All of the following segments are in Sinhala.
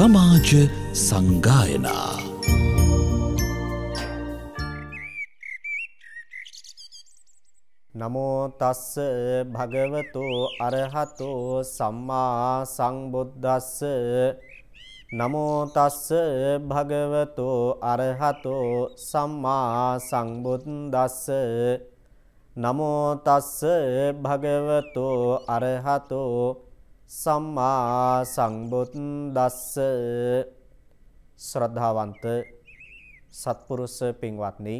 समाज संगायना। नमो तस्स भगवतो अरहतो सम्मा संबुद्धस्स। नमो तस्स भगवतो अरहतो सम्मा संबुद्धस्स। नमो तस्स भगवतो अरहतो सम्मा संबुद्धस्स। श्रद्धावंत सत्पुरुष पिंगवातनी,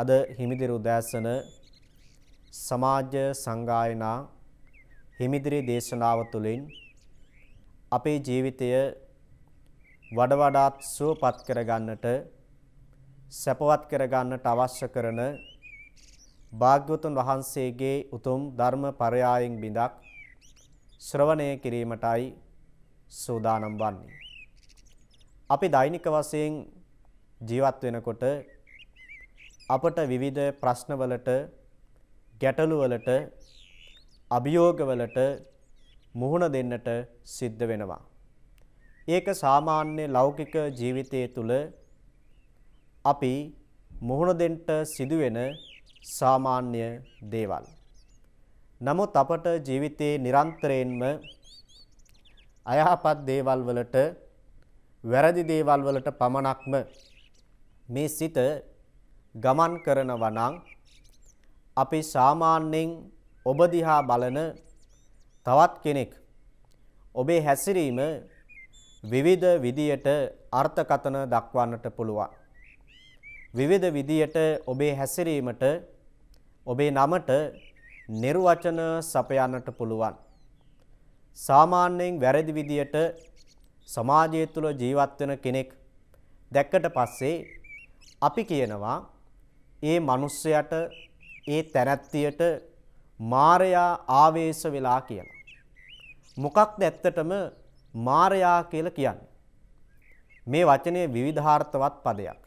අද හිමිදිරි උදෑසන සමාජ සංගායනා හිමිදිරි දේශනාව තුළින් අපේ ජීවිතය වඩ වඩාත් සුවපත් කරගන්නට, සැපවත් කරගන්නට අවශ්‍ය කරන භාග්‍යවතුන් වහන්සේගේ උතුම් ධර්ම පරයායන් බිඳක් ශ්‍රවණය කිරීමටයි සූදානම් වන්නේ. අපි දෛනික වශයෙන් ජීවත් වෙනකොට අපට විවිධ ප්‍රශ්නවලට, ගැටලුවලට, අභියෝගවලට මුහුණ දෙන්නට සිද්ධ වෙනවා. ඒක සාමාන්‍ය ලෞකික ජීවිතයේ තුල අපි මුහුණ දෙන්න සිදුවෙන සාමාන්‍ය දේවල්. නමුත් අපට ජීවිතේ නිරන්තරයෙන්ම අයහපත් දේවල් වලට, වැරදි දේවල් වලට පමණක්ම මේ සිත ගමන් කරනවා නම් අපි සාමාන්‍යයෙන් ඔබ දිහා බලන තවත් කෙනෙක් ඔබේ හැසිරීම විවිධ විදියට අර්ථකථන දක්වන්නට පුළුවන්. විවිධ විදියට ඔබේ හැසිරීමට, ඔබේ නමට නිර්වචන සපයන්නට පුළුවන්. සාමාන්‍යයෙන් වැරදි විදියට සමාජය තුල ජීවත් වෙන කෙනෙක් දැක්කට පස්සේ අපි කියනවා ඒ මනුස්සයාට, ඒ තැනැත්තියට මාරයා ආවේශ වෙලා කියලා. මොකක්ද ඇත්තටම මාරයා කියලා කියන්නේ? මේ වචනේ විවිධාර්ථවත් පදයක්.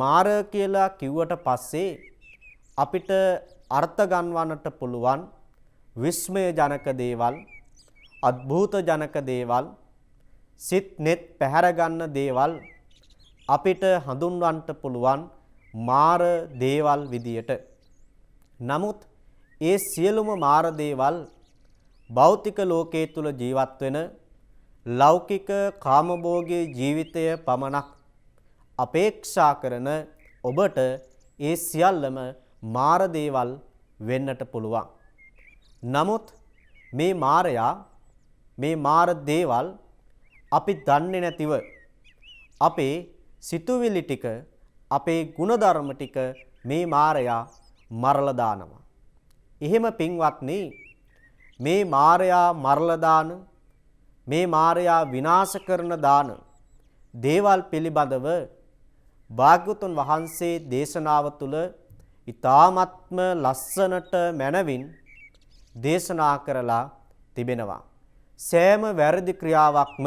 මාර කියලා කිව්වට පස්සේ අපිට අර්ථ ගන්නවන්නට පුළුවන් විස්මයජනක දේවල්, අද්භූතජනක දේවල්, සිත් net පැහැර ගන්න දේවල් අපිට හඳුන්වන්නට පුළුවන් මාර දේවල් විදියට. නමුත් ඒ සියලුම මාර දේවල් භෞතික ලෝකයේ තුල ජීවත් වෙන ලෞකික කාමභෝගී ජීවිතය පමණක් අපේක්ෂා කරන ඔබට ඒ සියල්ලම මාර දේවල් වෙන්නට පුළුවන්. නමුත් මේ මාරයා, මේ මාර දේවල් අපි දන්නේ නැතිව අපේ සිතුවිලි ටික, අපේ ගුණධර්ම ටික මේ මායයා මරලා දානවා. එහෙම පින්වත්නි, මේ මායයා මරලා දාන, මේ මායයා විනාශ කරන දාන දේවල් පිළිබඳව භාග්‍යවතුන් වහන්සේ දේශනාව තුළ ඊ타ත්ම ලස්සනට මනවින් දේශනා කරලා තිබෙනවා. සෑම වැරදි ක්‍රියාවක්ම,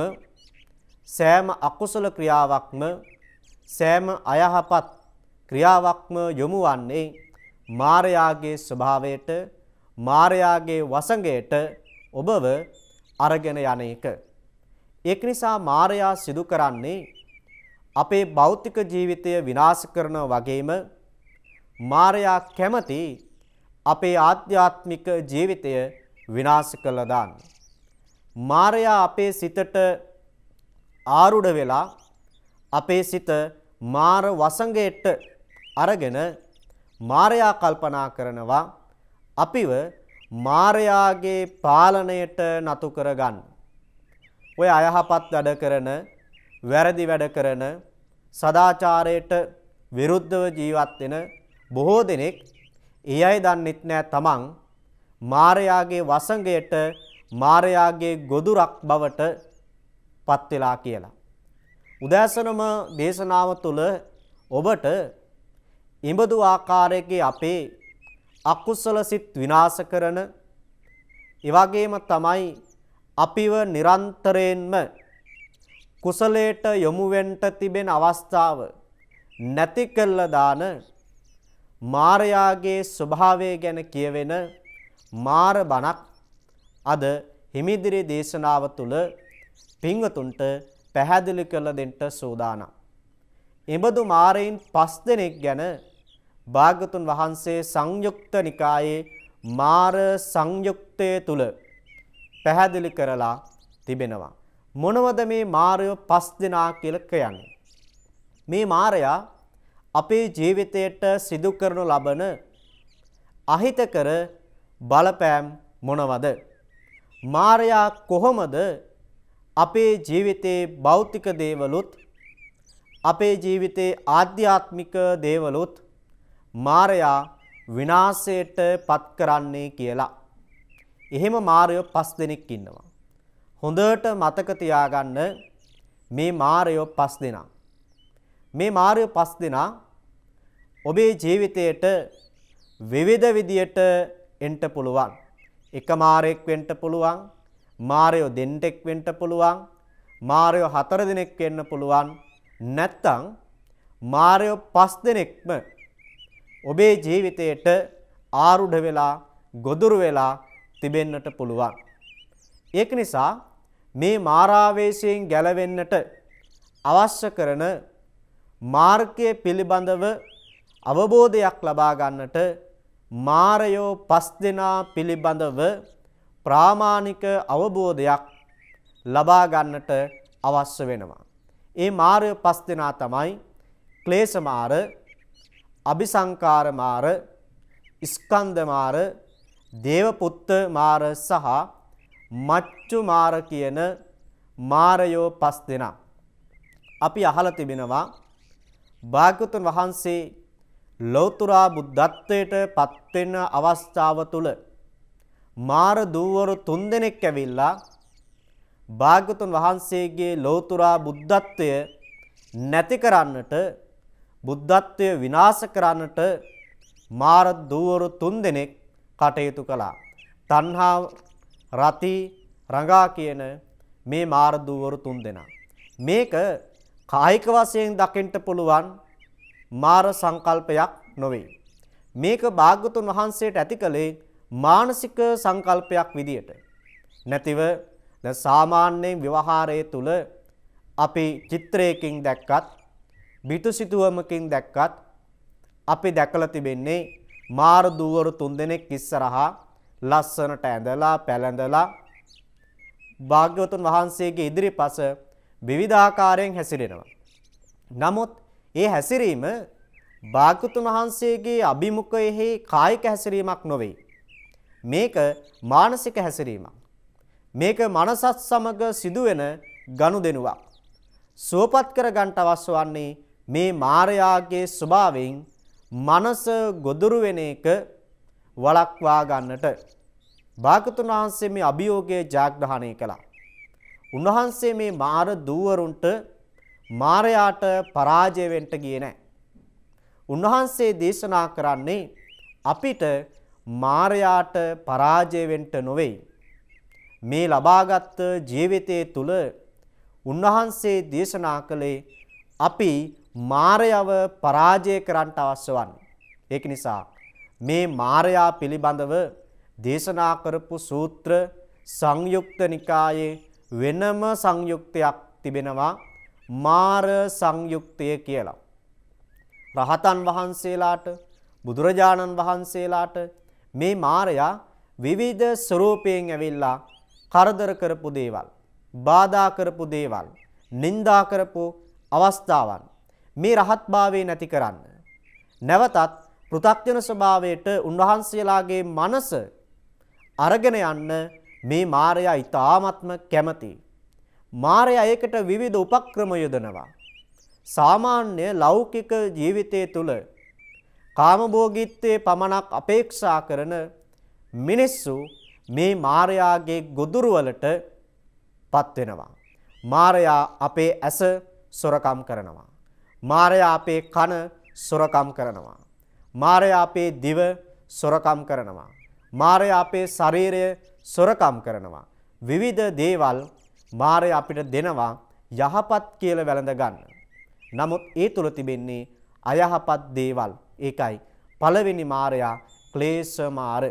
සෑම අකුසල ක්‍රියාවක්ම, සෑම අයහපත් ක්‍රියාවක්ම යොමු වන්නේ මායාවේ ස්වභාවයට, මායාවේ වසඟයට ඔබව අරගෙන යන එක. ඒක නිසා මායා සිදු කරන්නේ අපේ භෞතික ජීවිතය විනාශ කරන වගේම මායා කැමති අපේ ආධ්‍යාත්මික ජීවිතය විනාශ කළා දාන්න. මායා අපේ සිතට ආරුඩ වෙලා අපේ සිත මාර වසඟයට අරගෙන මායා කල්පනා කරනවා අපිව මායාගේ පාලනයට නතු කරගන්න. ඔය අයහපත් වැඩ කරන, වැරදි වැඩ කරන, සදාචාරයට විරුද්ධව ජීවත් වෙන බොහෝ දෙනෙක් ඒ අය දන්නෙත් නෑ තමන් මායාගේ වසඟයට, මායාගේ ගොදුරක් බවට පත් වෙලා කියලා. උදෑසනම දේශනාව තුළ ඔබට ඉඹදු ආකාරයේ අපේ අකුසල සිත් විනාශ කරන, ඒ වගේම තමයි අපිව නිරන්තරයෙන්ම කුසලයට යොමු වෙන්න තිබෙන අවස්ථාව නැති කළා දාන මායාවේ ස්වභාවය ගැන කියවෙන මාර බණක් අද හිමිදිරි දේශනාව තුළ පින්වතුන්ට පැහැදිලි කරලා දෙන්න සෝදානම්. එබඳු මාරයින් 5 දෙනෙක් ගැන භාග්‍යතුන් වහන්සේ සංයුක්ත නිකායේ මාර සංයුක්තයේ තුල පැහැදිලි කරලා තිබෙනවා. මොනවද මේ මාරය 5 දෙනා කියලා කියන්නේ? මේ මාරයා අපේ ජීවිතයට සිදු කරනු ලබන අහිතකර බලපෑම් මොනවද? මාරයා කොහොමද අපේ ජීවිතේ භෞතික දේවලුත් අපේ ජීවිතේ ආධ්‍යාත්මික දේවලුත් මාරයා විනාශයට පත් කරන්නේ කියලා. එහෙම මාරය 5 දෙනෙක් ඉන්නවා. හොඳට මතක තියාගන්න මේ මාරය 5 දෙනා. මේ මාරය 5 දෙනා ඔබේ ජීවිතයට විවිධ විදියට එන්ට පුළුවන්. එක මාරයක් වෙන්න පුළුවන්, මාරයෝ දෙන්නෙක් වෙන්න පුළුවන්, මාරයෝ 4 දිනෙක් වෙන්න පුළුවන්, නැත්නම් මාරයෝ 5 දිනෙක්ම ඔබේ ජීවිතයට ආරුඩ වෙලා ගොදුරු වෙලා තිබෙන්නට පුළුවන්. ඒක නිසා මේ මාරාවේශයෙන් ගැලවෙන්නට අවශ්‍ය කරන මාර්ගයේ පිළිබඳව අවබෝධයක් ලබා ගන්නට මාරයෝ 5 දෙනා පිළිබඳව ප්‍රාමාණික අවබෝධයක් ලබා ගන්නට අවශ්‍ය වෙනවා. ඒ මාරයෝ 5 දෙනා තමයි ක්ලේශ මාර, අபிසංකාර මාර, ස්කන්ධ මාර, දේවපුත්ත මාර සහ මච්චු මාර කියන මාරයෝ 5 දෙනා. අපි අහලා තිබෙනවා භාග්‍යවතුන් වහන්සේ ලෞතුරා බුද්ධත්වයට පත් වෙන අවස්ථාව තුල මාර දූවරු 3 දෙනෙක් ඇවිල්ලා භාග්‍යවතුන් වහන්සේගේ ලෞතුරා බුද්ධත්වය නැති කරන්නට, බුද්ධත්වය විනාශ කරන්නට මාර දූවරු 3 දෙනෙක් කටයුතු කළා. තණ්හා, රති, රඟා කියන මේ මාර දූවරු 3 දෙනා. මේක කායික වශයෙන් දකින්න පුළුවන් මාර සංකල්පයක් නොවේ. මේක භාග්‍යවතුන් වහන්සේට ඇති කලේ මානසික සංකල්පයක් විදියට. නැතිව දැන් සාමාන්‍යයෙන් ව්‍යවහාරයේ තුල අපි චිත්‍රයකින් දැක්කත්, බිතුසිතුවමකින් දැක්කත් අපි දැකලා තිබෙන්නේ මාර දූවරු 3 දෙනෙක් ඉස්සරහා ලස්සනට ඇඳලා පැලඳලා භාග්‍යවතුන් වහන්සේගේ ඉදිරිපස විවිධාකාරයෙන් හැසිරෙනවා. නමුත් ඒ හැසිරීම භාග්‍යවතුන් වහන්සේගේ අභිමුඛයේ කායික හැසිරීමක් නොවේ. මේක මානසික හැසිරීමක්. මේක මනසත් සමග සිදුවෙන ගනුදෙනුවක්. සුවපත් කර ගන්නට අවශ්‍ය වන්නේ මේ මායාවේ ස්වභාවයෙන් මනස ගොදුරු වෙන එක වළක්වා ගන්නට භාග්‍යවතුන් වහන්සේ මේ අභියෝගයේ ජාග්‍රහණය කළා. උන්වහන්සේ මේ මාර දූවරුන්ට මාරයාට පරාජය වෙන්න ගියේ නැහැ. උන්වහන්සේ දේශනා කරන්නේ අපිට මාරයාට පරාජය වෙන්න නොවේ. මේ ලබාගත් ජීවිතයේ තුල උන්වහන්සේ දේශනා කළේ අපි මාරයව පරාජය කරන්න අවශ්‍ය වන්නේ. ඒක නිසා මේ මාරයා පිළිබඳව දේශනා කරපු සූත්‍ර සංයුක්ත නිකායේ වෙනම සංයුක්තයක් තිබෙනවා මාර සංයුක්තය කියලා. රහතන් වහන්සේලාට, බුදුරජාණන් වහන්සේලාට මේ මාරයා විවිධ ස්වරූපයෙන් ඇවිල්ලා කරදර කරපු දේවල්, බාධා කරපු දේවල්, නිඳා කරපු අවස්ථාවන් මේ රහත්භාවය නැති කරන්න, නැවතත් පෘථග්ජන ස්වභාවයට උන්වහන්සේලාගේ මනස අරගෙන යන්න මේ මාරයා ඊතාත්ම කැමති. මාරයා ඒකට විවිධ උපක්‍රම යොදනවා. සාමාන්‍ය ලෞකික ජීවිතයේ තුල කාමභෝගීත්වයේ පමණක් අපේක්ෂා කරන මිනිස්සු මේ මාරයාගේ ගොදුරු වලට පත් වෙනවා. මාරයා අපේ ඇස සොරකම් කරනවා. මාරයා අපේ කන සොරකම් කරනවා. මාරයා අපේ දිව සොරකම් කරනවා. මාරයා අපේ ශරීරය සොරකම් කරනවා. විවිධ දේවල් මාරය අපිට දෙනවා යහපත් කියලා වැළඳ ගන්න. නමුත් ඒ තුල තිබෙන්නේ අයහපත් දේවල්. ඒකයි පළවෙනි මාරයා ක්ලේශ මාර.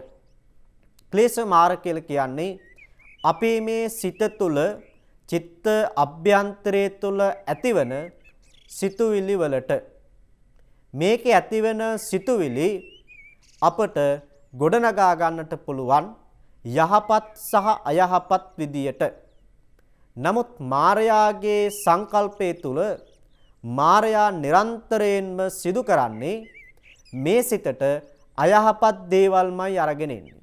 ක්ලේශ මාර කියලා කියන්නේ අපේ මේ සිත තුල चित्त अभ्यंतरे तुल अतिवन सितुविली वलट මේකේ ඇතිවෙන සිතුවිලි අපට ගොඩනගා ගන්නට පුළුවන් යහපත් සහ අයහපත් විදියට. නමුත් මායාවේ සංකල්පය තුල මායා නිරන්තරයෙන්ම සිදු කරන්නේ මේ සිතට අයහපත් දේවල්මයි අරගෙන ඉන්නේ.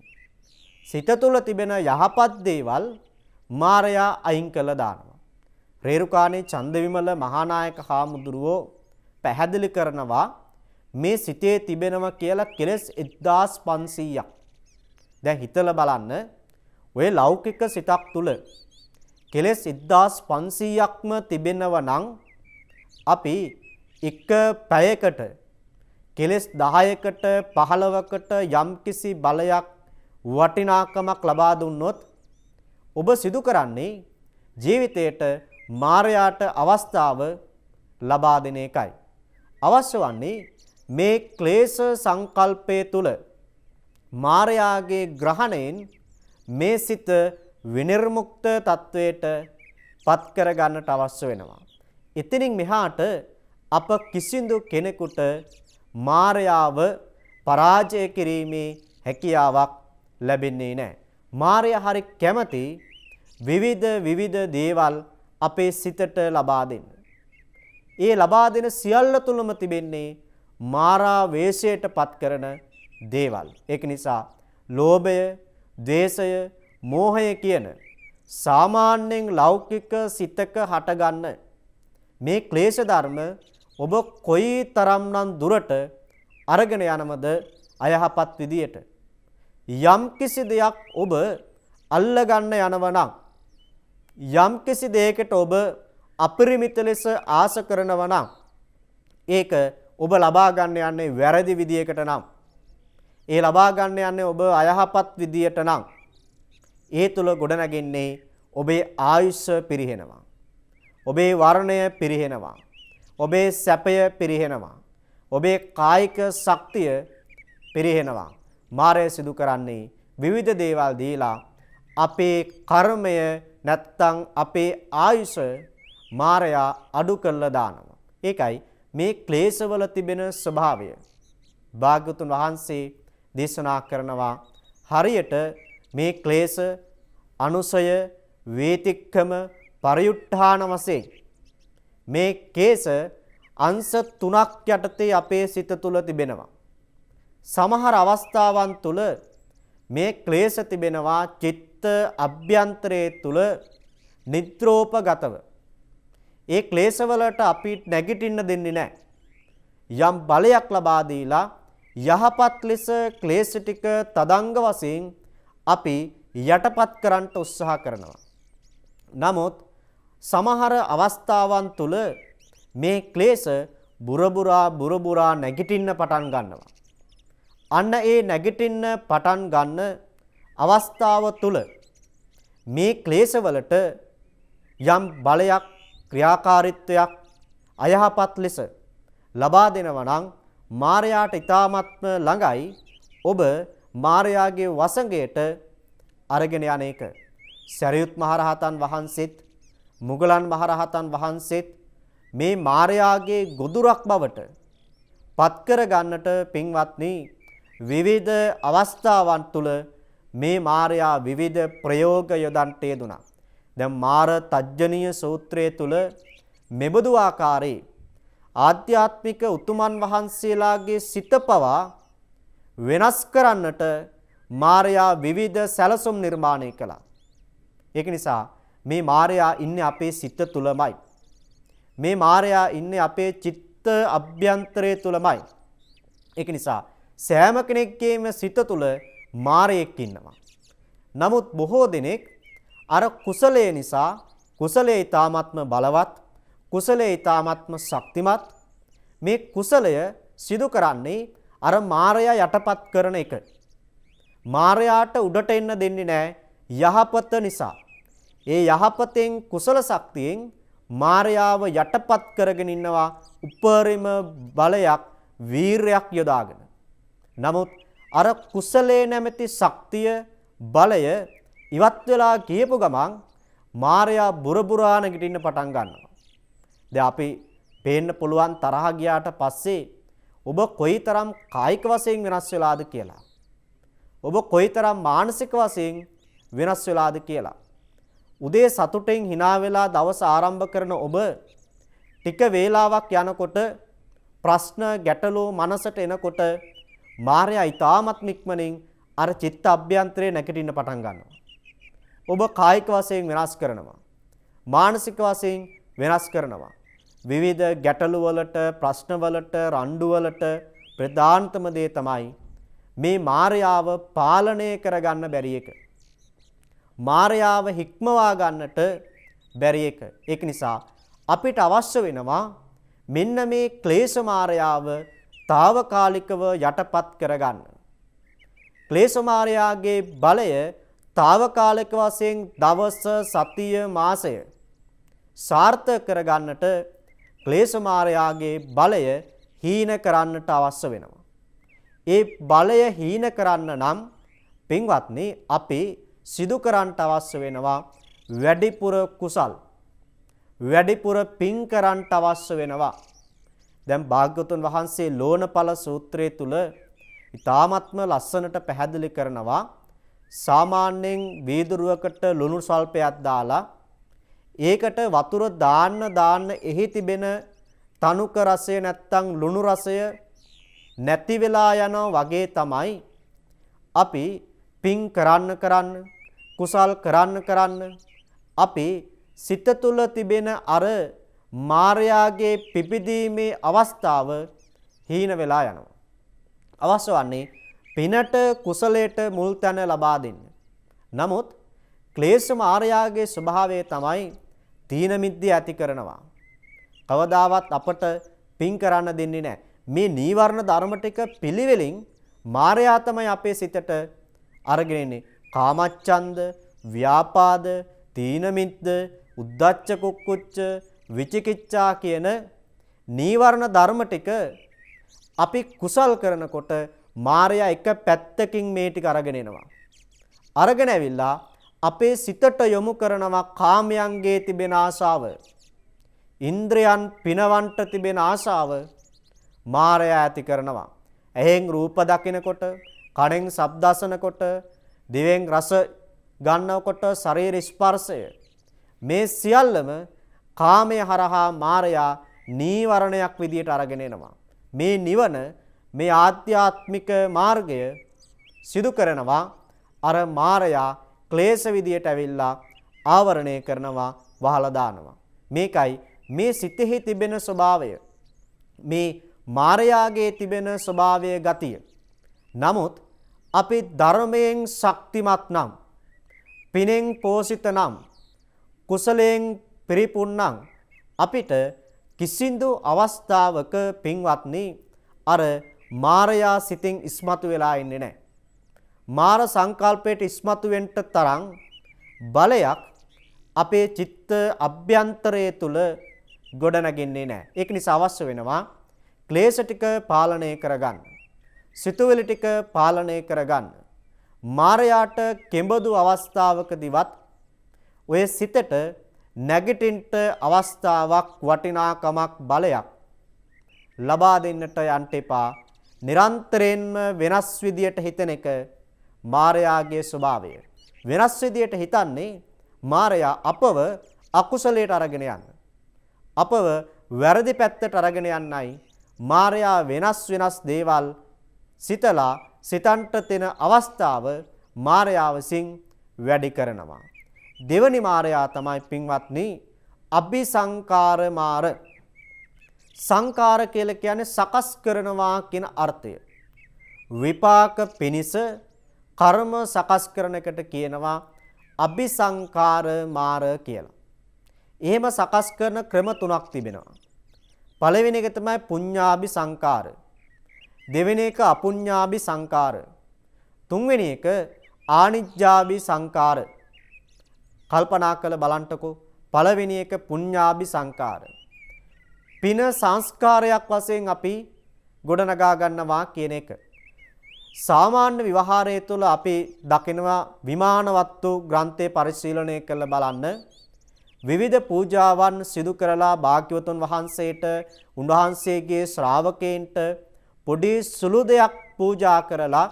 සිත තුල තිබෙන යහපත් දේවල් මායා අයින් කළ දානවා. රේරුකාණේ චන්දවිමල මහානායක හාමුදුරුවෝ පැහැදිලි කරනවා මේ සිතේ තිබෙනවා කියලා කෙලස් 1500ක්. දැන් හිතලා බලන්න ඔය ලෞකික සිතක් තුල කෙලස් 1500ක්ම තිබෙනවා නම් අපි එක පැයකට කෙලස් 10කට 15කට යම්කිසි බලයක් වටිනාකමක් ලබා දුන්නොත් ඔබ සිදු කරන්නේ ජීවිතේට මායාට අවස්ථාව ලබා දෙන එකයි. අවශ්‍ය වන්නේ මේ ක්ලේශ සංකල්පයේ තුල මායාවේ ග්‍රහණයෙන් මේ සිත විනිර්මුක්ත තත්වයට පත් කර ගන්නට අවශ්‍ය වෙනවා. එතනින් මෙහාට අප කිසිඳු කෙනෙකුට මායාව පරාජය කිරීමේ හැකියාවක් ලැබෙන්නේ නැහැ. මායා හරි කැමති විවිධ දේවල් අපේ සිතට ලබා දෙන්න. ඒ ලබා දෙන සියල්ල තුලම තිබෙන්නේ මාරා වේශයට පත් කරන දේවල්. ඒක නිසා ලෝභය, ද්වේෂය, මෝහය කියන සාමාන්‍යයෙන් ලෞකික සිතක හටගන්න මේ ක්ලේශ ධර්ම ඔබ කොයි තරම්නම් දුරට අරගෙන යනවද අයහපත් විදියට. යම් කිසි දෙයක් ඔබ අල්ල ගන්න යනවනම්, යම් කිසි දෙයකට ඔබ අපරිමිත ලෙස ආස කරනවා නම් ඒක ඔබ ලබා ගන්න යන්නේ වැරදි විදියකට නම්, ඒ ලබා ගන්න යන්නේ ඔබ අයහපත් විදියට නම්, ඒ තුල ගොඩනගන්නේ ඔබේ ආයුෂ පිරිහෙනවා, ඔබේ වර්ණය පිරිහෙනවා, ඔබේ සැපය පිරිහෙනවා, ඔබේ කායික ශක්තිය පිරිහෙනවා. මාරය සිදු කරන්නේ විවිධ දේවල් දීලා අපේ කර්මය නැත්තම් අපේ ආයුෂ මාරයා අඩු කරලා දානවා. ඒකයි මේ ක්ලේශවල තිබෙන ස්වභාවය. භාග්‍යවතුන් වහන්සේ දේශනා කරනවා හරියට මේ ක්ලේශ අනුසය වේතික්කම පරිඋත්ථාන වශයෙන් මේ කේශ අංශ 3ක් යටතේ අපේ සිත තුල තිබෙනවා. සමහර අවස්ථාවන් තුල මේ ක්ලේශ තිබෙනවා චිත්ත අභ්‍යන්තරයේ තුල නිද්‍රෝපගතව. ඒ ක්ලේශවලට අපි නැගිටින්න දෙන්නේ නැහැ. යම් බලයක් ලබා දීලා යහපත් ලෙස ක්ලේශ ටික තදංග වශයෙන් අපි යටපත් කරන්න උත්සාහ කරනවා. නමුත් සමහර අවස්ථාවන් තුල මේ ක්ලේශ බුරබුරා නැගිටින්න පටන් ගන්නවා. අන්න ඒ නැගිටින්න පටන් ගන්න අවස්ථාව තුල මේ ක්ලේශවලට යම් බලයක් ක්‍රියාකාරීත්වයක් අයහපත් ලෙස ලබා දෙනවා නම් මායාට ඊටාත්ම ළඟයි ඔබ මායාගේ වසඟයට අරගෙන යන එක. සරියුත් මහරහතන් වහන්සේත් මුගලන් මහරහතන් වහන්සේත් මේ මායාගේ ගොදුරක් බවට පත් කර ගන්නට පින්වත්නි විවිධ අවස්ථාවන් තුල මේ මායා විවිධ ප්‍රයෝග යොදන්ට යෙදුණා. දැන් මාර තජ්ජනීය සූත්‍රයේ තුල මෙබඳු ආකාරයේ ආධ්‍යාත්මික උතුමන් වහන්සේලාගේ සිත පවා වෙනස් කරන්නට මායා විවිධ සැලසුම් නිර්මාණය කළා. ඒක නිසා මේ මායා ඉන්නේ අපේ සිත තුලමයි. මේ මායා ඉන්නේ අපේ චිත්ත අභ්‍යන්තරය තුලමයි. ඒක නිසා සෑම කෙනෙක්ගේම සිත තුල මායෙක් ඉන්නවා. නමුත් බොහෝ දෙනෙක් අර කුසලයේ නිසා කුසලයේ ඊතාත්ම බලවත්, කුසලයේ ඊතාත්ම ශක්තිමත් මේ කුසලය සිදු කරන්නේ අර මායя යටපත් කරන එක. මායයට උඩට එන්න දෙන්නේ නැහැ යහපත නිසා. ඒ යහපතෙන් කුසල ශක්තියෙන් මායяව යටපත් කරගෙන ඉන්නවා උපරිම බලයක් වීරයක් යොදාගෙන. නමුත් අර කුසලයේ නැමැති ශක්තිය බලය ඉවත් වෙලා කියපු ගමන් මාරයා බුරබුරා නැගිටින්න පටන් ගන්නවා. දැන් අපි පේන්න පුළුවන් තරහ ගියාට පස්සේ ඔබ කොයිතරම් කායික වශයෙන් වෙනස් වෙලාද කියලා. ඔබ කොයිතරම් මානසික වශයෙන් වෙනස් වෙලාද කියලා. උදේ සතුටෙන් hina වෙලා දවස ආරම්භ කරන ඔබ ටික වේලාවක් යනකොට ප්‍රශ්න ගැටලු මනසට එනකොට මාරයා ඊටාත්ම ඉක්මනින් අර චිත්ත අභ්‍යන්තරේ නැගිටින්න පටන් ගන්නවා. ඔබ කායික වශයෙන් වෙනස් කරනවා, මානසික වශයෙන් වෙනස් කරනවා. විවිධ ගැටලු වලට, ප්‍රශ්න වලට, රණ්ඩු වලට ප්‍රධානතම දේ තමයි මේ මායාව පාලනය කරගන්න බැරි එක. මායාව හික්මවා ගන්නට බැරි එක. ඒක නිසා අපිට අවශ්‍ය වෙනවා මෙන්න මේ ක්ලේශ මායාව తాවකාලිකව යටපත් කරගන්න. ක්ලේශ මායාවේ බලය తాවකාලික වශයෙන් දවස්, සතිය, මාසය සාර්ථක කරගන්නට ක්ලේශ මායාවේ බලය හීන කරන්නට අවශ්‍ය වෙනවා. ඒ බලය හීන කරන්න නම් පින්වත්නි අපි සිදු කරන්නට අවශ්‍ය වෙනවා වැඩිපුර කුසල්, වැඩිපුර පින් කරන්නට අවශ්‍ය වෙනවා. දැන් භාග්‍යවතුන් වහන්සේ ලෝණපල සූත්‍රයේ තුල ඊ타ත්ම ලස්සනට පැහැදිලි කරනවා සාමාන්‍යයෙන් වීදුරුවකට ලුණු සල්පයක් දාලා ඒකට වතුර දාන්න එහි තිබෙන තනුක රසය නැත්තම් ලුණු රසය නැති වෙලා යනවා වගේ තමයි අපි පිං කරන්න කුසල් කරන්න අපි සිත තුළ තිබෙන අර මායාවේ පිපිදීමේ අවස්ථාව හීන වෙලා යනවා. අවශ්‍ය වන්නේ පිනට කුසලයට මුල් තැන ලබා දෙන්න. නමුත් ක්ලේශ මායාවේ ස්වභාවය තමයි තීන මිද්දී ඇති කරනවා. කවදාවත් අපට පින් කරන්න දෙන්නේ නැහැ. මේ නීවරණ ධර්ම ටික පිළිවෙලින් මායා තමයි අපේ සිතට අරගෙන ඉන්නේ. කාමච්ඡන්ද, ව්‍යාපාද, තීන මිද්ද, උද්ධච්ච කුක්කුච්ච, විචිකිච්ඡා කියන නීවරණ ධර්ම ටික අපි කුසල් කරනකොට මායා එක පැත්තකින් මේ ටික අරගෙන එනවා. අරගෙන ඇවිල්ලා අපේ සිතට යොමු කරනවා කාමයන්ගේ තිබෙන ආශාව, ඉන්ද්‍රයන් පිනවන්ට තිබෙන ආශාව මායාව ඇති කරනවා. ඇහෙන් රූප දකිනකොට, කනෙන් ශබ්ද අසනකොට, දිවෙන් රස ගන්නකොට, ශරීර ස්පර්ශය, මේ සියල්ලම කාමයේ හරහා මායාව නීවරණයක් විදියට අරගෙන එනවා. මේ නිවන, මේ ආධ්‍යාත්මික මාර්ගය සිදු කරනවා අර මායාව ක්ලේශ විදියට ඇවිල්ලා ආවරණය කරනවා, වහලා දානවා. මේකයි මේ සිතෙහි තිබෙන ස්වභාවය, මේ මායාවේ තිබෙන ස්වභාවයේ ගතිය. නමුත් අපි ධර්මයෙන් ශක්තිමත් නම්, පිනෙන් පෝෂිත නම්, කුසලයෙන් පරිපූර්ණ නම් අපිට කිසිඳු අවස්ථාවක පින්වත්නි අර මායා සිතෙන් ඉස්මතු වෙලා ඉන්නේ නැහැ. මාර සංකල්පයට ඉස්මතු වෙන්න තරම් බලයක් අපේ චිත්ත අභ්‍යන්තරය තුල ගොඩනගින්නේ නැහැ. ඒක නිසා අවශ්‍ය වෙනවා ක්ලේශ ටික පාලනය කරගන්න. සිතුවිලි ටික පාලනය කරගන්න. මායාට කෙඹදු අවස්ථාවකදීවත් ඔය සිතට නැගිටින්න අවස්ථාවක්, වටිනාකමක්, බලයක් ලබා දෙන්නට යන්න එපා. නිරන්තරයෙන්ම වෙනස් විදියට හිතන එක මායාගේ ස්වභාවය. වෙනස් විදියට හිතන්නේ මායා අපව අකුසලයට අරගෙන යන්න, අපව වැරදි පැත්තට අරගෙන යන්නයි මායා වෙනස් දේවල් සිතලා සිතන්ට තෙන අවස්ථාව මායාව විසින් වැඩි කරනවා. දෙවනි මායා තමයි පින්වත්නි අபிසංකාර මාර. සංකාර කියලා කියන්නේ සකස් කරනවා කියන අර්ථය. විපාක පිනිස කර්ම සකස් කරන එකට කියනවා අபிසංකාර මාර කියලා. එහෙම සකස් කරන ක්‍රම තුනක් තිබෙනවා. පළවෙනි එක තමයි පුඤ්ඤාபிසංකාර. දෙවෙනි එක අපුඤ්ඤාபிසංකාර. තුන්වෙනි එක ආනිජ්ජාபிසංකාර. කල්පනා කරලා බලන්නකෝ. පළවෙනි එක පුඤ්ඤාபிසංකාර. පින සංස්කාරයක් වශයෙන් අපි ගොඩනගා ගන්නවා කියන එක. සාමාන්‍ය විවහාරය තුළ අපි දකිනවා විමානවත්තු ග්‍රන්ථය පරිශීලනය කරලා බලන්න विविध पूजावन सिदु करला භාග්‍යවතුන් වහන්සේට උන්වහන්සේගේ ශ්‍රාවකයන්ට පොඩි සුළු දෙයක් පූජා කරලා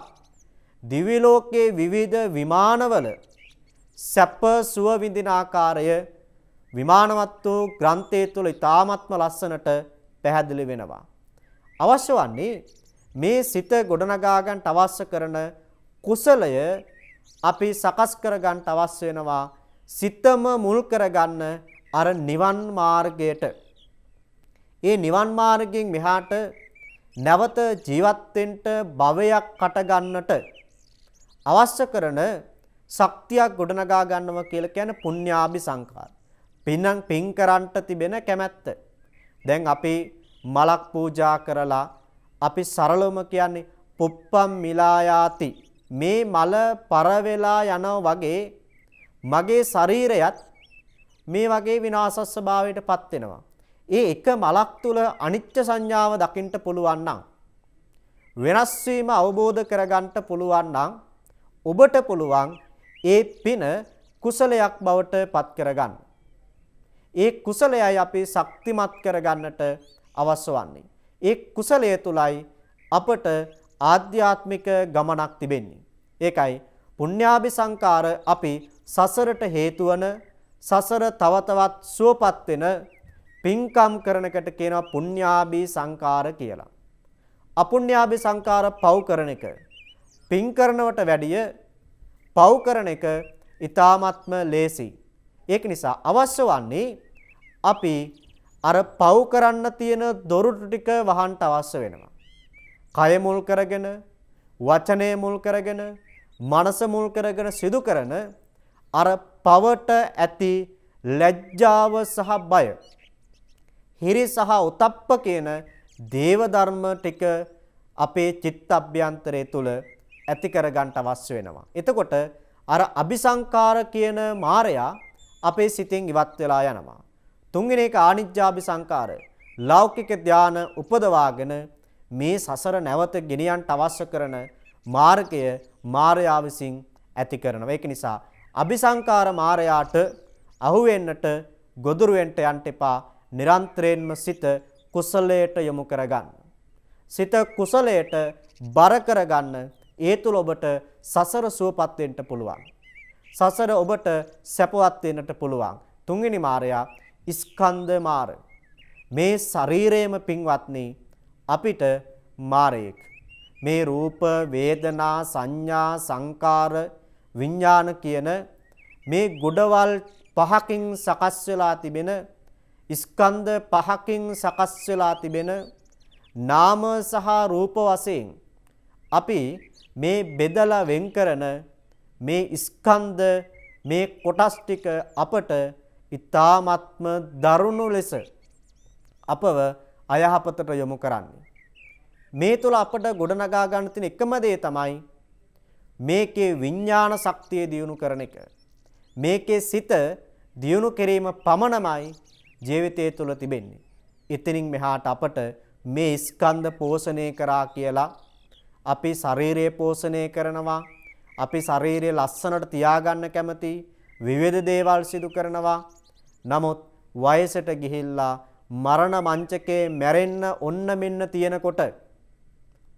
දිව්‍ය ලෝකයේ විවිධ විමානවල සැප සුව විඳින ආකාරය විමානවත්තු ග්‍රන්ථයේ තුල ඊ타ත්ම ලස්සනට පැහැදිලි වෙනවා. අවශ්‍ය වන්නේ මේ සිත ගොඩනගා ගන්න අවශ්‍ය කරන කුසලය අපි සකස් කර ගන්න අවශ්‍ය වෙනවා. සිතම මුල් කරගන්න අර නිවන් මාර්ගයට. ඒ නිවන් මාර්ගයෙන් මෙහාට නැවත ජීවත් වෙන්න භවයක් කට ගන්නට අවශ්‍ය කරන ශක්තියක් ගොඩනගා ගන්නවා කියලා කියන්නේ පුණ්‍යාභි සංකාර. පින් කරන්ට තිබෙන කැමැත්ත. දැන් අපි මලක් පූජා කරලා අපි සරලවම කියන්නේ පුප්පම් මිලායාති. මේ මල පර වෙලා යනවා වගේ මගේ ශරීරයත් මේ වගේ විනාශ ස්වභාවයට පත් වෙනවා. ඒ එක මලක් තුල අනිත්‍ය සංඥාව දකින්න පුළුවන් නම් වෙනස් වීම අවබෝධ කරගන්න පුළුවන් නම් ඔබට පුළුවන් ඒ පින කුසලයක් බවට පත් කරගන්න. ඒ කුසලයයි අපි ශක්තිමත් කරගන්නට අවශ්‍ය වන්නේ. ඒ කුසලය තුලයි අපට ආධ්‍යාත්මික ගමනක් තිබෙන්නේ. ඒකයි පුණ්‍යාභි සංකාර අපි සසරට හේතු වන සසර තව තවත් සුවපත් වෙන පින්කම් කරනකට කියනවා පුණ්‍යාභි සංකාර කියලා. අපුණ්‍යාභි සංකාර පව් කරන එක පින් කරනවට වැඩිය පව් කරන එක ඊ타ත්ම ලේසි. ඒක නිසා අවශ්‍ය වන්නේ අපි අර පව් කරන්න තියෙන දොරටු ටික වහන්න අවශ්‍ය වෙනවා. කය මුල් කරගෙන, වචනේ මුල් කරගෙන, මනස මුල් කරගෙන සිදු කරන අර පවට ඇති ලැජ්ජාව සහ බය, හිරි සහ උතප්ප කියන දේව ධර්ම ටික අපේ චිත්ත අභ්‍යන්තරය තුල ඇති කර ගන්න අවශ්‍ය වෙනවා. එතකොට අර අபிසංකාර කියන මායя අපේ සිතෙන් ඉවත් වෙලා යනවා. තුන්වෙනි එක ආනිජ්ජාபிසංකාර. ලෞකික ධාන උපදවාගෙන මේ සසර නැවත ගෙනියන්න අවශ්‍ය කරන මාර්ගය මායя විසින් ඇති කරනවා. ඒක නිසා අபிසංකාර මායයට අහු වෙන්නට ගොදුරු වෙන්න යන්න එපා. නිරන්තරයෙන්ම සිත කුසලයට යොමු කරගන්න. සිත කුසලයට බර කරගන්න. ඒ තුල ඔබට සසර සුවපත් වෙන්න පුළුවන්. සසර ඔබට සැපවත් වෙන්නට පුළුවන්. තුන්වෙනි මායя ස්කන්ධ මාර. මේ ශරීරයේම පින්වත්නි අපිට මාරයෙක්. මේ රූප, වේදනා, සංඥා, සංකාර, විඥාන කියන මේ ගොඩවල් පහකින් සකස් වෙලා තිබෙන ස්කන්ධ පහකින් සකස් වෙලා තිබෙන නාම සහ රූප වශයෙන් අපි මේ බෙදලා වෙන් කරන මේ ස්කන්ධ මේ කොටස් ටික අපට ඊ타ත්ම දරුණු ලෙස අපව අයහපතට යොමු කරන්නේ. මේ තුල අපට ගොඩනගා ගන්න තියෙන එකම දේ තමයි මේකේ විඥාන ශක්තිය දියුණු කරන එක. මේකේ සිත දියුණු කිරීම පමණමයි ජීවිතය තුළ තිබෙන්නේ. එතනින් මෙහාට අපට මේ ස්කන්ධ පෝෂණය කරා කියලා අපි ශරීරය පෝෂණය කරනවා. අපි ශරීරය ලස්සනට තියාගන්න කැමති විවිධ දේවල් සිදු කරනවා. නමුත් වයසට ගිහිල්ලා මරණ මංචකේ මැරෙන්න ඔන්න මෙන්න තියෙනකොට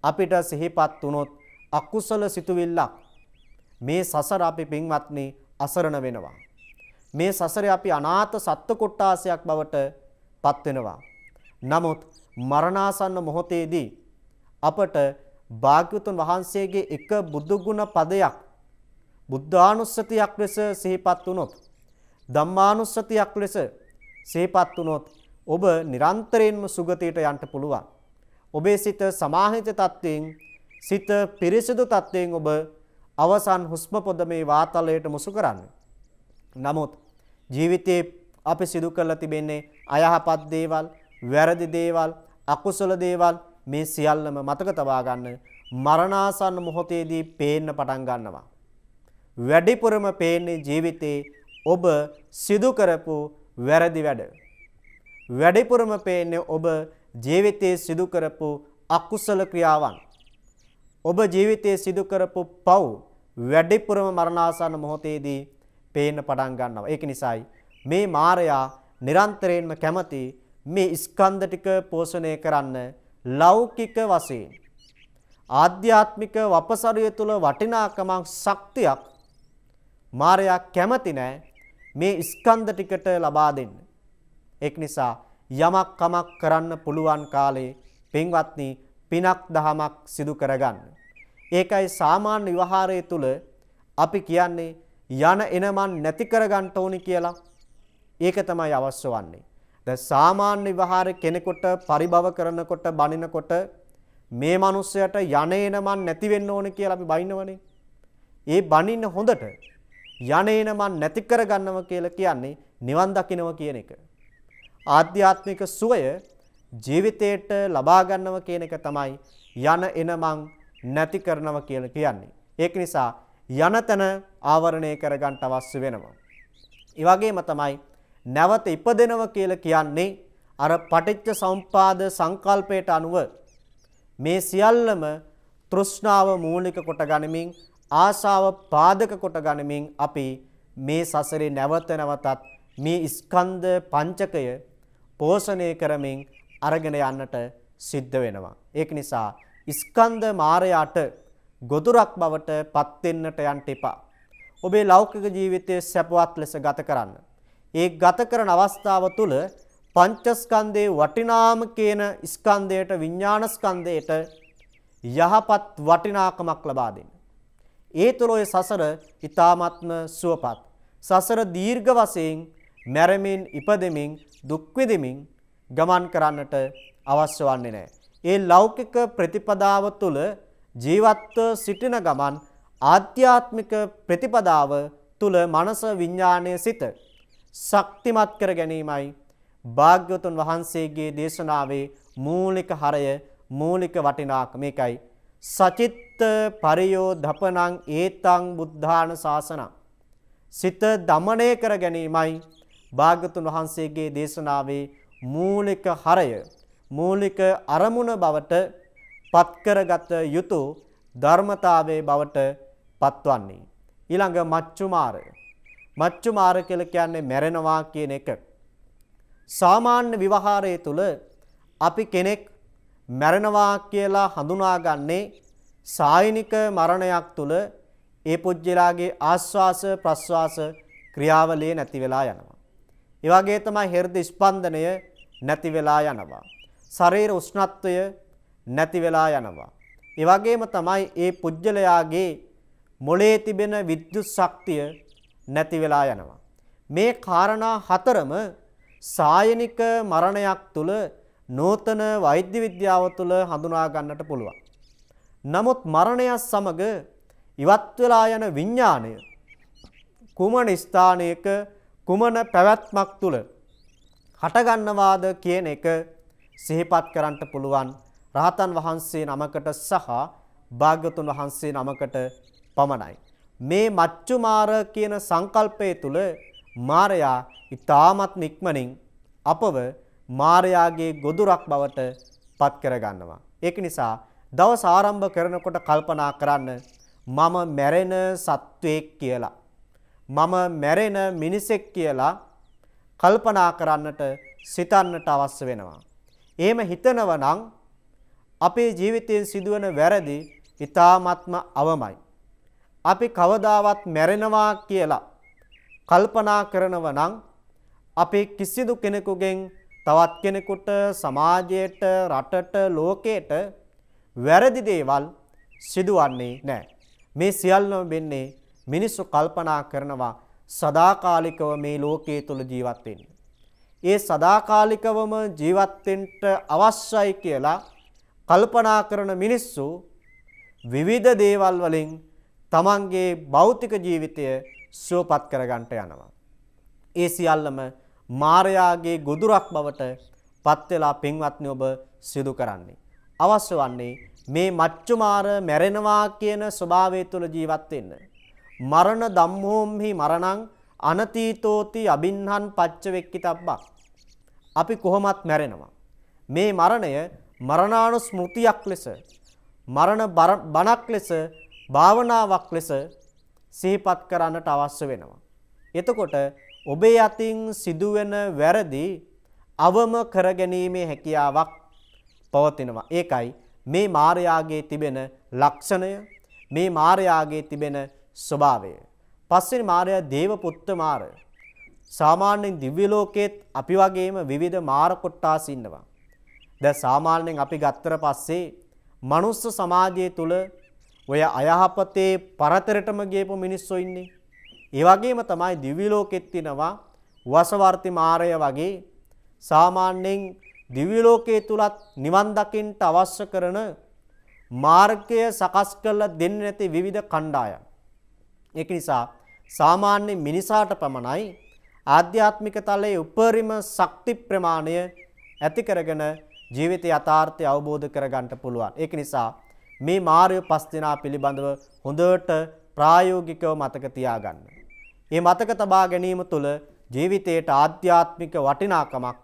අපිට සිහිපත් වුණොත් අකුසල සිතුවිල්ලක් මේ සසර අපි පින්වත්නි අසරණ වෙනවා. මේ සසරේ අපි අනාථ සත්ත්ව කොට්ටාසයක් බවට පත් වෙනවා. නමුත් මරණාසන්න මොහොතේදී අපට භාග්‍යවතුන් වහන්සේගේ එක බුදු ගුණ පදයක් බුද්ධානුස්සතියක් ලෙස සිහිපත් වුණොත්, ධම්මානුස්සතියක් ලෙස සිහිපත් වුණොත් ඔබ නිරන්තරයෙන්ම සුගතියට යන්න පුළුවන්. ඔබේ සිත සමාහිත තත්ත්වයෙන්, සිත පිරිසිදු තත්ත්වයෙන් ඔබ අවසන් හුස්ම පොද මේ වාතලයට මුසු කරන්නේ. නමුත් ජීවිතේ අපි සිදු කරලා තිබෙන්නේ අයහපත් දේවල්, වැරදි දේවල්, අකුසල දේවල් මේ සියල්ලම මතක තබා ගන්න මරණාසන්න මොහොතේදී පේන්න පටන් ගන්නවා. වැඩිපුරම පේන්නේ ජීවිතේ ඔබ සිදු කරපු වැරදි වැඩ. වැඩිපුරම පේන්නේ ඔබ ජීවිතේ සිදු කරපු අකුසල ක්‍රියාවන්. ඔබ ජීවිතේ සිදු කරපු පව් වැඩිපුරම මරණාසන්න මොහොතේදී පේන්න පටන් ගන්නවා. ඒක නිසායි මේ මායයා නිරන්තරයෙන්ම කැමති මේ ස්කන්ධ ටික පෝෂණය කරන්න ලෞකික වශයෙන් ආධ්‍යාත්මික වපසරිය තුල වටිනාකමක් ශක්තියක් මායයා කැමති නැහැ මේ ස්කන්ධ ටිකට ලබා දෙන්න. ඒක නිසා යමක් කමක් කරන්න පුළුවන් කාලේ පින්වත්නි පිනක් දහමක් සිදු කරගන්න. ඒකයි සාමාන්‍ය විවහාරයේ තුල අපි කියන්නේ යන එනමන් නැති කරගන්න ඕනි කියලා. ඒක තමයි අවශ්‍ය වන්නේ. දැන් සාමාන්‍ය විවහාරේ කෙනෙකුට පරිභව කරනකොට බනිනකොට මේ මිනිස්සයාට යන එනමන් නැති වෙන්න ඕනි කියලා අපි බනිනවනේ. ඒ බනින්න හොඳට යන එනමන් නැති කරගන්නව කියලා කියන්නේ නිවන් දකින්නව කියන එක. ආධ්‍යාත්මික සුවය ජීවිතයට ලබා ගන්නව කියන එක තමයි යන එනමන් නැති කරනවා කියලා කියන්නේ. ඒක නිසා යනතන ආවරණය කර ගන්න අවශ්‍ය වෙනවා. ඒ වගේම තමයි නැවත ඉපදෙනව කියලා කියන්නේ අර පටිච්ච සම්පාද සංකල්පයට අනුව මේ සියල්ලම තෘෂ්ණාව මූලික කොට ගනිමින් ආශාව පාදක කොට ගනිමින් අපි මේ සසරේ නැවත නැවතත් මේ ස්කන්ධ පංචකය පෝෂණය කරමින් අරගෙන යන්නට සිද්ධ වෙනවා. ඒක නිසා ස්කන්ධ මායයට ගොදුරක් බවට පත් වෙන්නට යන්න එපා. ඔබේ ලෞකික ජීවිතයේ සැපවත් ලෙස ගත කරන්න. ඒ ගත කරන අවස්ථාව තුළ පංචස්කන්ධේ වටිනාම කියන ස්කන්ධයට විඥාන ස්කන්ධයට යහපත් වටිනාකමක් ලබා දෙන්න. ඒ තුළ ඔය සසර ඊ타මාත්ම සුවපත් සසර දීර්ඝ වශයෙන් මැරෙමින් ඉපදෙමින් දුක් විඳෙමින් ගමන් කරන්නට අවශ්‍ය වන්නේ නැහැ. ඒ ලෞකික ප්‍රතිපදාව තුළ ජීවත්ව සිටින ගමන් ආධ්‍යාත්මික ප්‍රතිපදාව තුළ මනස විඥානයේ සිට ශක්තිමත් කර ගැනීමයි භාග්‍යවතුන් වහන්සේගේ දේශනාවේ මූලික හරය මූලික වටිනාකම. මේකයි සචිත්ත පරියෝධපනං ඒතං බුද්ධාන ශාසනං. සිත දමණය කර ගැනීමයි භාග්‍යවතුන් වහන්සේගේ දේශනාවේ මූලික හරය මූලික අරමුණ බවට පත්කරගත යුතු ධර්මතාවයේ බවට පත්වන්නේ. ඊළඟ මච්චුමාරය. මච්චුමාර කියලා කියන්නේ මැරෙනවා කියන එක. සාමාන්‍ය විවහාරයේ තුල අපි කෙනෙක් මැරෙනවා කියලා හඳුනාගන්නේ සායනික මරණයක් තුල ඒ පුජ්‍යලාගේ ආස්වාස ප්‍රස්වාස ක්‍රියාවලිය නැති වෙලා යනවා. ඒ වගේ තමයි හෘද ස්පන්දනය නැති වෙලා යනවා. ශරීර උෂ්ණත්වය නැති වෙලා යනවා. ඒ වගේම තමයි ඒ පුජ්‍යලයාගේ මොළයේ තිබෙන විද්‍යුත් ශක්තිය නැති වෙලා යනවා. මේ කාරණා හතරම සායනික මරණයක් තුල නූතන වෛද්‍ය විද්‍යාව තුල හඳුනා ගන්නට පුළුවන්. නමුත් මරණය සමග ඉවත් වෙලා යන විඥාණය කුමන ස්ථානයක කුමන පැවැත්මක් තුල හටගන්නවාද කියන එක සිහිපත් කරන්න පුළුවන් රහතන් වහන්සේ නමකට සහ භාග්‍යවතුන් වහන්සේ නමකට පමණයි. මේ මච්චුමාර කියන සංකල්පය තුල මායයා ඊටාමත් නික්මනින් අපව මායයාගේ ගොදුරක් බවට පත් කරගන්නවා. ඒක නිසා දවස ආරම්භ කරනකොට කල්පනා කරන්න මම මැරෙන සත්වෙක් කියලා මම මැරෙන මිනිසෙක් කියලා කල්පනා කරන්නට සිතන්නට අවශ්‍ය වෙනවා. එහෙම හිතනවා නම් අපේ ජීවිතයෙන් සිදුවන වැරදි ඊ타මාත්ම අවමයි. අපි කවදාවත් මැරෙනවා කියලා කල්පනා කරනවා නම් අපේ කිසිදු කෙනෙකුගෙන් තවත් කෙනෙකුට සමාජයට රටට ලෝකයට වැරදි දේවල් සිදුවන්නේ නැහැ. මේ සියල්ලම වෙන්නේ මිනිස්සු කල්පනා කරනවා සදාකාලිකව මේ ලෝකයේ තුල ජීවත් වෙන්න. ඒ සදාකාලිකවම ජීවත් වෙන්න අවශ්‍යයි කියලා කල්පනා කරන මිනිස්සු විවිධ දේවල් වලින් තමන්ගේ භෞතික ජීවිතය සුවපත් කරගන්නට යනවා. ඒ සියල්ලම මායාවේ ගොදුරක් බවට පත් වෙලා පින්වත්නි ඔබ සිදු කරන්නේ. අවශ්‍ය වන්නේ මේ මච්චුමාර මැරෙනවා කියන ස්වභාවය තුල ජීවත් වෙන්න. මරණ ධම්මෝම්හි මරණං අනතීතෝති අබින්හන් පච්චවෙක්කිතබ්බා. අපි කොහොමත් මැරෙනවා. මේ මරණය මරණානුස්මෘතියක් ලෙස මරණ බණක් ලෙස භාවනාවක් ලෙස සිහිපත් කරන්නට අවශ්‍ය වෙනවා. එතකොට ඔබේ අතින් සිදුවෙන වැරදි අවම කරගැනීමේ හැකියාවක් පවතිනවා. ඒකයි මේ මායාවේ තිබෙන ලක්ෂණය, මේ මායාවේ තිබෙන ස්වභාවය. පස්වෙනි මායය දේවපුත්ත මායය. සාමාන්‍යයෙන් දිව්‍ය ලෝකෙත් අපි වගේම විවිධ මාර කොටස් ඉන්නවා. දැන් සාමාන්‍යයෙන් අපි ගත්තර පස්සේ මනුස්ස සමාජය තුල ඔය අයහපතේ පරතරටම ගියපු මිනිස්සු ඉන්නේ. ඒ වගේම තමයි දිව්‍ය ලෝකෙත් තිනවා වසවර්ති මායය වගේ. සාමාන්‍යයෙන් දිව්‍ය ලෝකයේ තුලත් නිවන් දකින්න අවශ්‍ය කරන මාර්ගය සකස් කරලා දෙන්නේ නැති විවිධ කණ්ඩායම්. ඒක නිසා සාමාන්‍ය මිනිසාට පමණයි ආධ්‍යාත්මික තලයේ උපරිම ශක්ති ප්‍රමාණය ඇති කරගෙන ජීවිත යථාර්ථය අවබෝධ කරගන්න පුළුවන්. ඒක නිසා මේ මාර්ය පස් දෙනා පිළිබඳව හොඳට ප්‍රායෝගිකව මතක තියාගන්න. මේ මතක තබා ගැනීම තුළ ජීවිතයට ආධ්‍යාත්මික වටිනාකමක්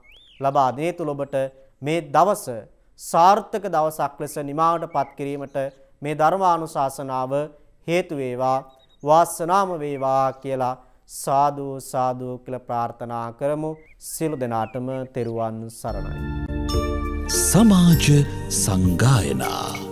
ලබා දෙන තුළ ඔබට මේ දවස සාර්ථක දවසක් ලෙස නිමාවටපත් කිරීමට මේ ධර්මානුශාසනාව හේතු වේවා, වාසනාම වේවා කියලා साधु साधु කියලා प्रार्थना කරමු. සියලු දෙනාටම තෙරුවන් සරණයි. සමාජ සංගායනා.